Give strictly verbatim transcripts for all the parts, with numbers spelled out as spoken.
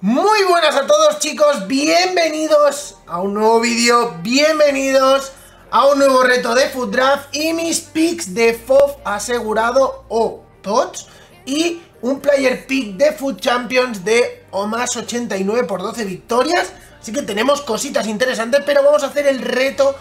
Muy buenas a todos, chicos, bienvenidos a un nuevo vídeo, bienvenidos a un nuevo reto de FUT Draft y mis picks de F O F asegurado o T O T S y un player pick de FUT Champions de o más ochenta y nueve por doce victorias, así que tenemos cositas interesantes, pero vamos a hacer el reto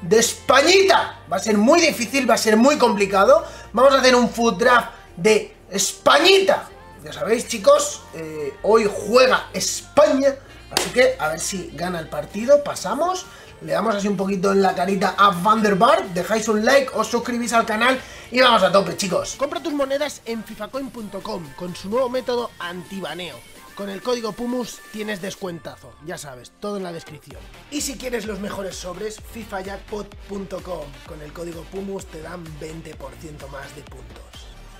de Españita. Va a ser muy difícil, va a ser muy complicado, vamos a hacer un FUT Draft de Españita. Ya sabéis, chicos, eh, hoy juega España, así que a ver si gana el partido, pasamos, le damos así un poquito en la carita a Vanderbart, dejáis un like, os suscribís al canal y vamos a tope, chicos. Compra tus monedas en fifacoin punto com con su nuevo método antibaneo. Con el código PUMUS tienes descuentazo, ya sabes, todo en la descripción. Y si quieres los mejores sobres, fifa jackpot punto com, con el código PUMUS te dan veinte por ciento más de puntos.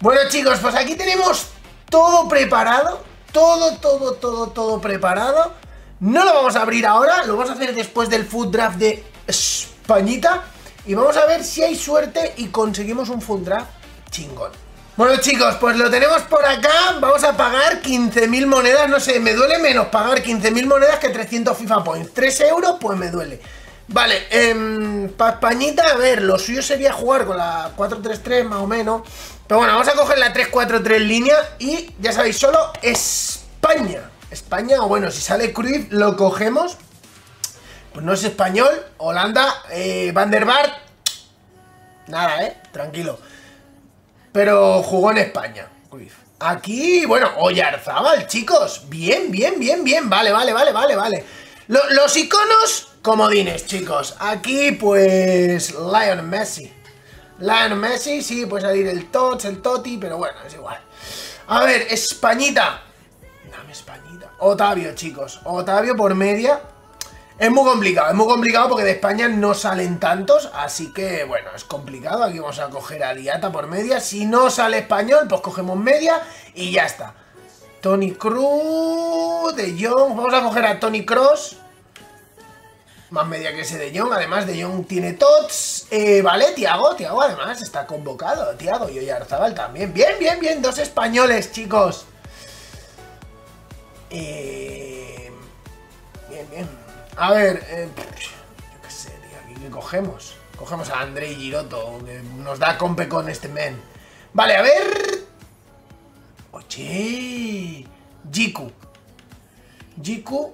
Bueno, chicos, pues aquí tenemos todo preparado, todo, todo, todo, todo preparado. No lo vamos a abrir ahora, lo vamos a hacer después del FUT Draft de Españita. Y vamos a ver si hay suerte y conseguimos un FUT Draft chingón. Bueno, chicos, pues lo tenemos por acá. Vamos a pagar quince mil monedas, no sé, me duele menos pagar quince mil monedas que trescientos FIFA Points. tres euros, pues me duele. Vale, eh, para Españita, a ver, lo suyo sería jugar con la cuatro tres tres más o menos. Pero bueno, vamos a coger la tres cuatro tres línea y ya sabéis, solo España. España, o bueno, si sale Cruyff lo cogemos. Pues no es español, Holanda, eh, Van der Vaart, nada, eh, tranquilo. Pero jugó en España, Cruyff. Aquí, bueno, Oyarzábal, chicos, bien, bien, bien, bien, vale, vale, vale, vale, vale. Lo, los iconos comodines, chicos. Aquí, pues, Lionel Messi. Lionel Messi, sí, puede salir el T O T S, el Toti, pero bueno, es igual. A ver, Españita. Dame Españita. Otavio, chicos. Otavio por media. Es muy complicado, es muy complicado porque de España no salen tantos, así que, bueno, es complicado. Aquí vamos a coger a Diata por media. Si no sale español, pues cogemos media y ya está. Toni Kroos, de Jong. Vamos a coger a Toni Kroos. Más media que ese de Jong, además de Jong tiene T O T S, eh, vale, Tiago, Tiago además está convocado, Tiago y Oyarzábal también, bien, bien, bien, dos españoles, chicos. Eh, bien, bien, a ver, eh, yo qué sé, tío, aquí que cogemos, cogemos a Andrei Giroto, que nos da compe con este men, vale, a ver, oye, Jiku, Jiku,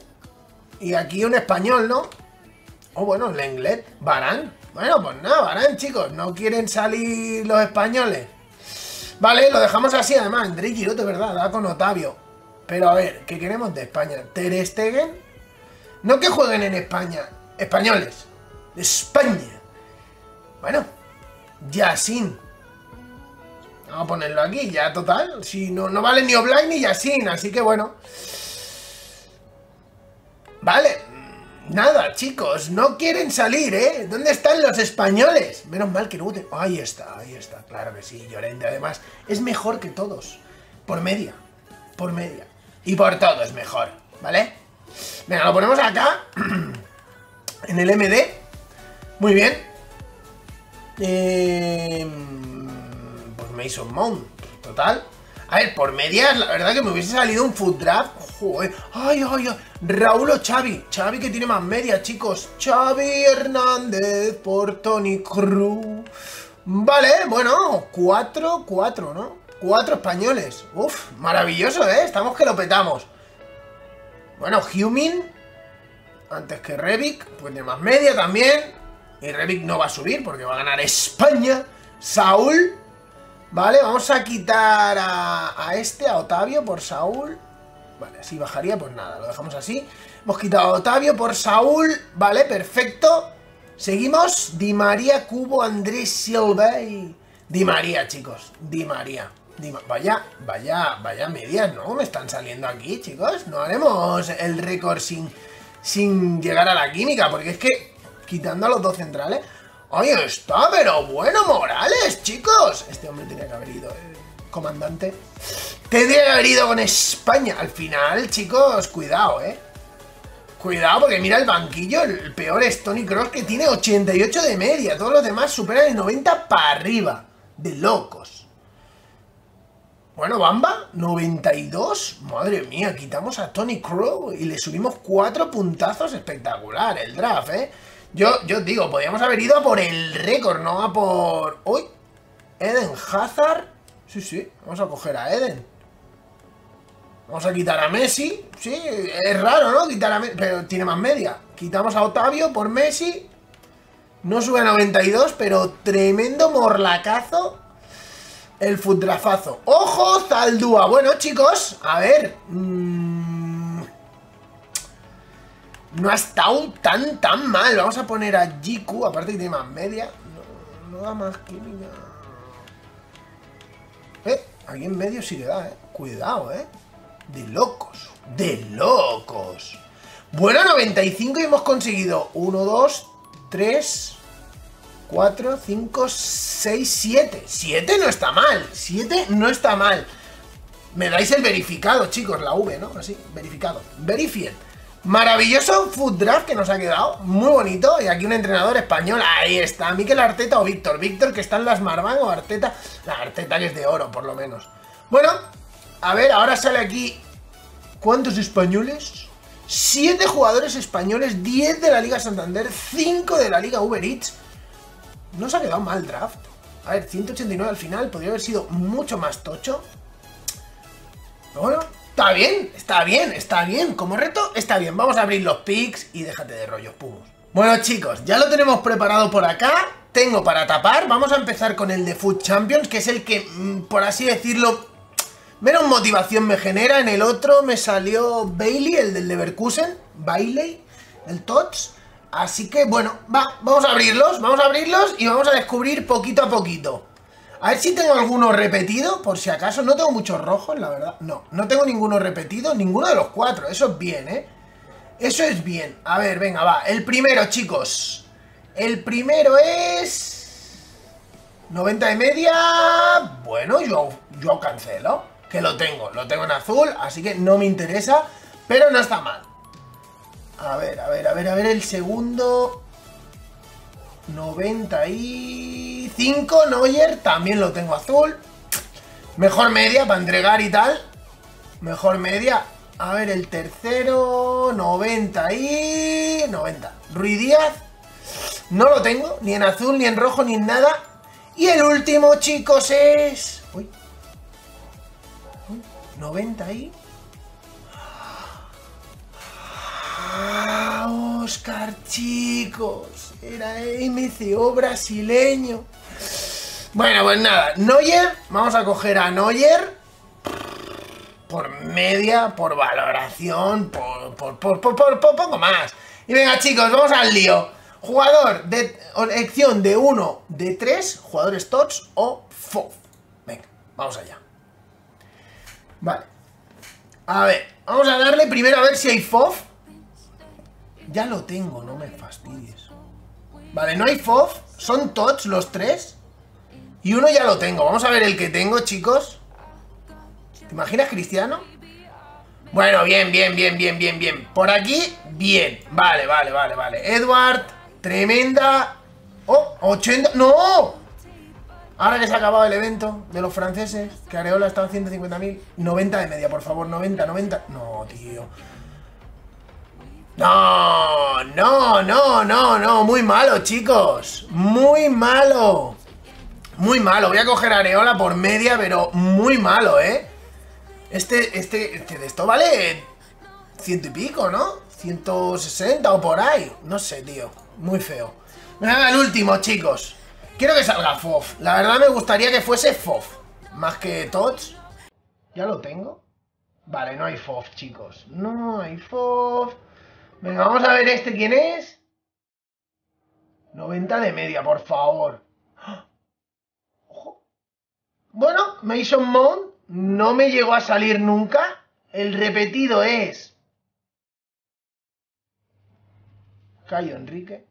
y aquí un español, ¿no? Oh, bueno, Lenglet, Barán. Bueno, pues nada, Barán, chicos. No quieren salir los españoles. Vale, lo dejamos así, además. Andrei Giroto, ¿verdad? Da con Otavio. Pero a ver, ¿qué queremos de España? Ter Stegen. No que jueguen en España. Españoles. España. Bueno. Yacín. Vamos a ponerlo aquí, ya total. Si no, no vale ni Oblak ni Yacín, así que bueno. Vale. Nada, chicos, no quieren salir, ¿eh? ¿Dónde están los españoles? Menos mal que no... Te... Ahí está, ahí está, claro que sí, Llorente, además, es mejor que todos. Por media, por media. Y por todo es mejor, ¿vale? Venga, lo ponemos acá, en el M D. Muy bien. Eh... Pues Mason Mount, total. A ver, por medias, la verdad que me hubiese salido un FUT Draft. Joder. Ay, ay, ay. Raúl o Xavi. Xavi que tiene más media, chicos. Xavi Hernández por Toni Kroos. Vale, bueno, cuatro, cuatro, ¿no? Cuatro españoles. Uf, maravilloso, ¿eh? Estamos que lo petamos. Bueno, Humin. Antes que Rebic. Pues de más media también. Y Rebic no va a subir porque va a ganar España. Saúl. Vale, vamos a quitar a, a este, a Otavio por Saúl. Vale, así bajaría, pues nada, lo dejamos así. Hemos quitado a Otavio por Saúl. Vale, perfecto. Seguimos. Di María, Cubo, Andrés, Silva y... Di María, chicos. Di María. Di Ma... Vaya, vaya, vaya medias, ¿no? Me están saliendo aquí, chicos. No haremos el récord sin, sin llegar a la química, porque es que quitando a los dos centrales... Ahí está, pero bueno, Morales, chicos. Este hombre tenía que haber ido, eh, comandante. Tendría que haber ido con España. Al final, chicos, cuidado, eh. Cuidado, porque mira el banquillo. El peor es Toni Kroos, que tiene ochenta y ocho de media. Todos los demás superan el noventa para arriba. De locos. Bueno, Bamba, noventa y dos. Madre mía, quitamos a Toni Kroos y le subimos cuatro puntazos. Espectacular el draft, ¿eh? Yo, yo digo, podríamos haber ido a por el récord, no a por... ¡Uy! Eden Hazard. Sí, sí, vamos a coger a Eden. Vamos a quitar a Messi. Sí, es raro, ¿no? Quitar a Messi, pero tiene más media. Quitamos a Otavio por Messi. No sube a noventa y dos, pero tremendo morlacazo. El futrafazo. ¡Ojo, Zaldúa! Bueno, chicos, a ver. Mmm, no ha estado tan, tan mal. Vamos a poner a Jiku, aparte que tiene más media. No, no da más química. Eh, aquí en medio sí que da, eh. Cuidado, eh. De locos. De locos. Bueno, noventa y cinco y hemos conseguido uno, dos, tres, cuatro, cinco, seis, siete. siete no está mal. siete no está mal. Me dais el verificado, chicos. La V, ¿no? Así, verificado. Verifiel. Maravilloso food draft que nos ha quedado. Muy bonito. Y aquí un entrenador español. Ahí está. Mikel Arteta o Víctor. Víctor, que está en las Marván, o Arteta. La Arteta que es de oro, por lo menos. Bueno, a ver, ahora sale aquí. ¿Cuántos españoles? siete jugadores españoles. diez de la Liga Santander. cinco de la Liga Uber Eats. No se ha quedado mal draft. A ver, ciento ochenta y nueve al final. Podría haber sido mucho más tocho. Pero bueno, está bien, está bien, está bien. Como reto, está bien. Vamos a abrir los picks y déjate de rollos, Pumus. Bueno, chicos, ya lo tenemos preparado por acá. Tengo para tapar. Vamos a empezar con el de F U T Champions, que es el que, por así decirlo, menos motivación me genera. En el otro me salió Bailey, el del Leverkusen. Bailey, el T O T S. Así que, bueno, va, vamos a abrirlos, vamos a abrirlos y vamos a descubrir poquito a poquito. A ver si tengo alguno repetido, por si acaso. No tengo muchos rojos, la verdad. No, no tengo ninguno repetido, ninguno de los cuatro. Eso es bien, ¿eh? Eso es bien. A ver, venga, va. El primero, chicos. El primero es... noventa de media... Bueno, yo, yo cancelo. Que lo tengo, lo tengo en azul, así que no me interesa. Pero no está mal. A ver, a ver, a ver, a ver, el segundo... noventa y cinco, Neuer, también lo tengo azul. Mejor media para entregar y tal. Mejor media. A ver, el tercero... noventa y... noventa. Ruiz Díaz. No lo tengo, ni en azul, ni en rojo, ni en nada. Y el último, chicos, es... Uy. noventa y... Ah, Oscar, chicos, era M C O brasileño. Bueno, pues nada, Neuer, vamos a coger a Neuer. Por media, por valoración, por, por, por, por, por, por poco más. Y venga, chicos, vamos al lío. Jugador de elección de uno de tres, jugadores T O T S o F O F. Venga, vamos allá. Vale. A ver, vamos a darle primero a ver si hay F O F. Ya lo tengo, no me fastidies. Vale, no hay F O F. Son T O T S los tres. Y uno ya lo tengo. Vamos a ver el que tengo, chicos. ¿Te imaginas, Cristiano? Bueno, bien, bien, bien, bien, bien, bien. Por aquí, bien. Vale, vale, vale, vale. Edward, tremenda. Oh, ochenta. ¡No! Ahora que se ha acabado el evento de los franceses, que Areola está en ciento cincuenta mil. noventa de media, por favor. noventa, noventa. No, tío. No, no, no, no, no, muy malo, chicos. Muy malo. Muy malo, voy a coger a Areola por media, pero muy malo, ¿eh? Este, este, este de esto vale ciento y pico, ¿no? ciento sesenta o por ahí. No sé, tío, muy feo. Me haga el último, chicos. Quiero que salga F O F, la verdad me gustaría que fuese F O F, más que T O T S. Ya lo tengo. Vale, no hay F O F, chicos. No hay F O F. Venga, vamos a ver este quién es. noventa de media, por favor. Ojo. Bueno, Mason Mount no me llegó a salir nunca. El repetido es... Cayo Enrique.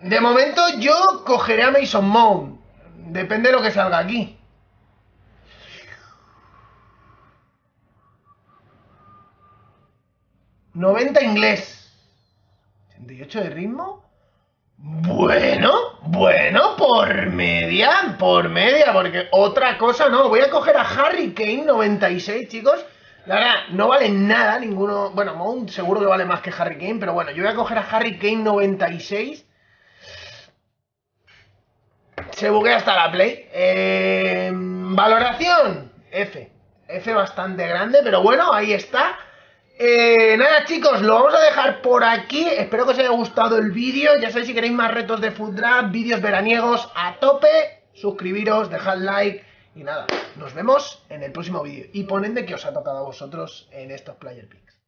De momento yo cogeré a Mason Mount. Depende de lo que salga aquí. noventa inglés. ochenta y ocho de ritmo. Bueno, Bueno, por media, por media, porque otra cosa no. Voy a coger a Harry Kane, noventa y seis, chicos. La verdad, no vale nada ninguno. Bueno, Mount seguro que vale más que Harry Kane, pero bueno, yo voy a coger a Harry Kane, noventa y seis. Se buguea hasta la play. Eh, valoración, F. F bastante grande, pero bueno, ahí está. Eh, nada, chicos, lo vamos a dejar por aquí. Espero que os haya gustado el vídeo. Ya sabéis, si queréis más retos de Fut Draft, vídeos veraniegos a tope, suscribiros, dejad like y nada, nos vemos en el próximo vídeo. Y poned de qué os ha tocado a vosotros en estos Player Picks.